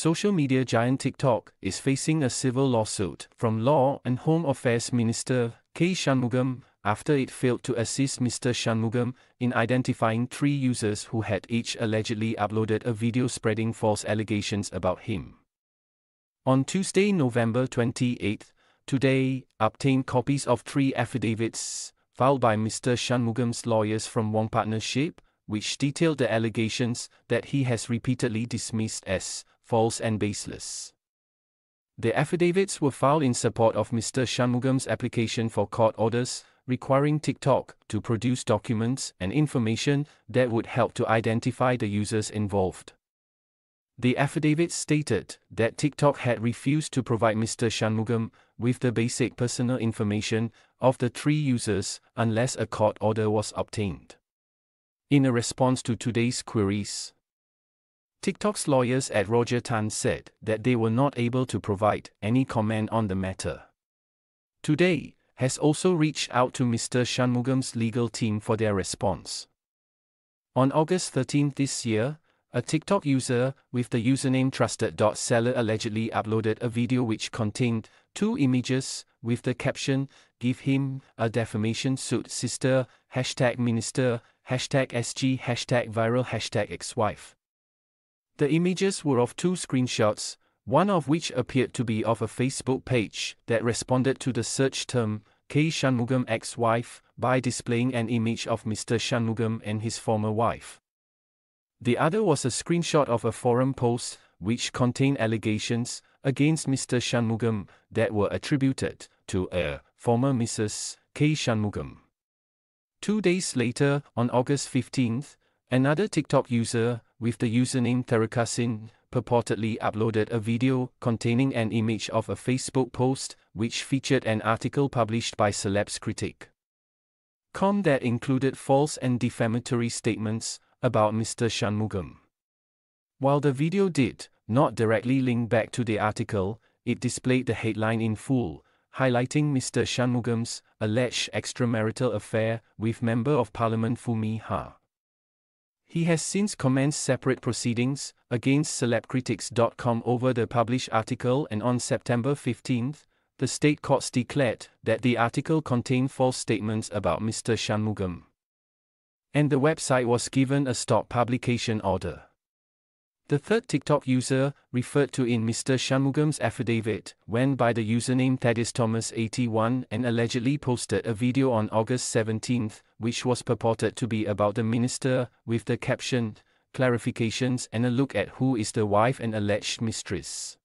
Social media giant TikTok is facing a civil lawsuit from Law and Home Affairs Minister K. Shanmugam after it failed to assist Mr. Shanmugam in identifying three users who had each allegedly uploaded a video spreading false allegations about him. On Tuesday, November 28, Today obtained copies of three affidavits filed by Mr. Shanmugam's lawyers from Wong Partnership, which detailed the allegations that he has repeatedly dismissed as false and baseless. The affidavits were filed in support of Mr. Shanmugam's application for court orders requiring TikTok to produce documents and information that would help to identify the users involved. The affidavits stated that TikTok had refused to provide Mr. Shanmugam with the basic personal information of the three users unless a court order was obtained. In a response to today's queries, TikTok's lawyers at Roger Tan said that they were not able to provide any comment on the matter. Today has also reached out to Mr. Shanmugam's legal team for their response. On August 13 this year, a TikTok user with the username trusted.seller allegedly uploaded a video which contained two images with the caption, "Give him a defamation suit, sister, #minister, #SG, #viral, #ex-wife. The images were of two screenshots, one of which appeared to be of a Facebook page that responded to the search term, K. Shanmugam ex-wife, by displaying an image of Mr. Shanmugam and his former wife. The other was a screenshot of a forum post which contained allegations against Mr. Shanmugam that were attributed to a former Mrs. K. Shanmugam. 2 days later, on August 15, another TikTok user with the username Therakasin purportedly uploaded a video containing an image of a Facebook post which featured an article published by CelebCritics.com that included false and defamatory statements about Mr. Shanmugam. While the video did not directly link back to the article, it displayed the headline in full, highlighting Mr. Shanmugam's alleged extramarital affair with Member of Parliament Foo Mee Har. He has since commenced separate proceedings against CelebCritics.com over the published article, and on September 15, the state courts declared that the article contained false statements about Mr. Shanmugam, and the website was given a stop publication order. The third TikTok user, referred to in Mr. Shanmugam's affidavit, went by the username ThaddeusThomas81 and allegedly posted a video on August 17, which was purported to be about the minister, with the caption, "Clarifications and a look at who is the wife and alleged mistress."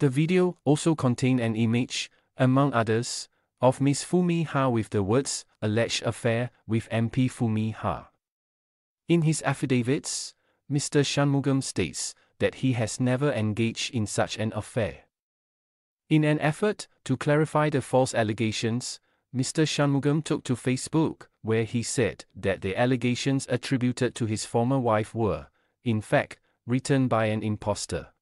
The video also contained an image, among others, of Ms. Foo Mee Har with the words, "Alleged affair with MP Foo Mee Har." In his affidavits, Mr. Shanmugam states that he has never engaged in such an affair. In an effort to clarify the false allegations, Mr. Shanmugam took to Facebook, where he said that the allegations attributed to his former wife were, in fact, written by an imposter.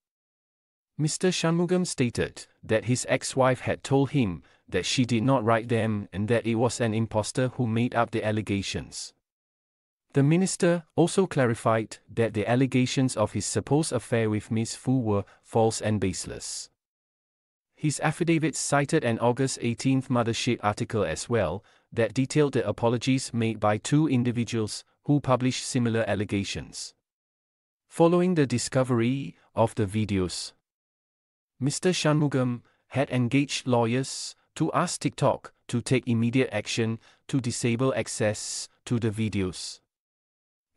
Mr. Shanmugam stated that his ex-wife had told him that she did not write them and that it was an imposter who made up the allegations. The minister also clarified that the allegations of his supposed affair with Ms. Foo were false and baseless. His affidavits cited an August 18 Mothership article as well that detailed the apologies made by two individuals who published similar allegations. Following the discovery of the videos, Mr. Shanmugam had engaged lawyers to ask TikTok to take immediate action to disable access to the videos.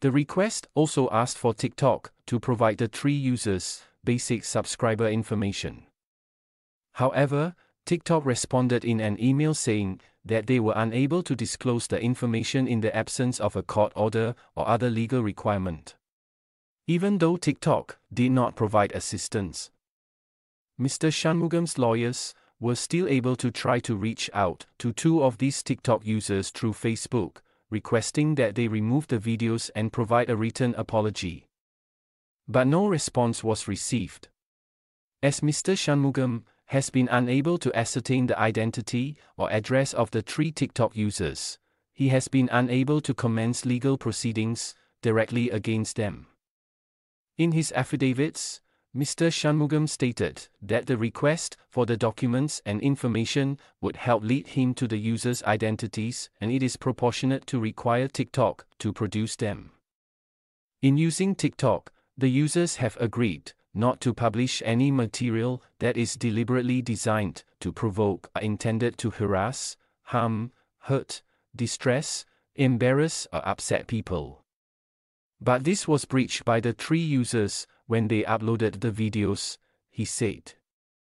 The request also asked for TikTok to provide the three users' basic subscriber information. However, TikTok responded in an email saying that they were unable to disclose the information in the absence of a court order or other legal requirement. Even though TikTok did not provide assistance, Mr. Shanmugam's lawyers were still able to try to reach out to two of these TikTok users through Facebook, requesting that they remove the videos and provide a written apology. But no response was received. As Mr. Shanmugam has been unable to ascertain the identity or address of the three TikTok users, he has been unable to commence legal proceedings directly against them. In his affidavits, Mr. Shanmugam stated that the request for the documents and information would help lead him to the users' identities, and it is proportionate to require TikTok to produce them. In using TikTok, the users have agreed not to publish any material that is deliberately designed to provoke or intended to harass, harm, hurt, distress, embarrass or upset people. But this was breached by the three users when they uploaded the videos, he said.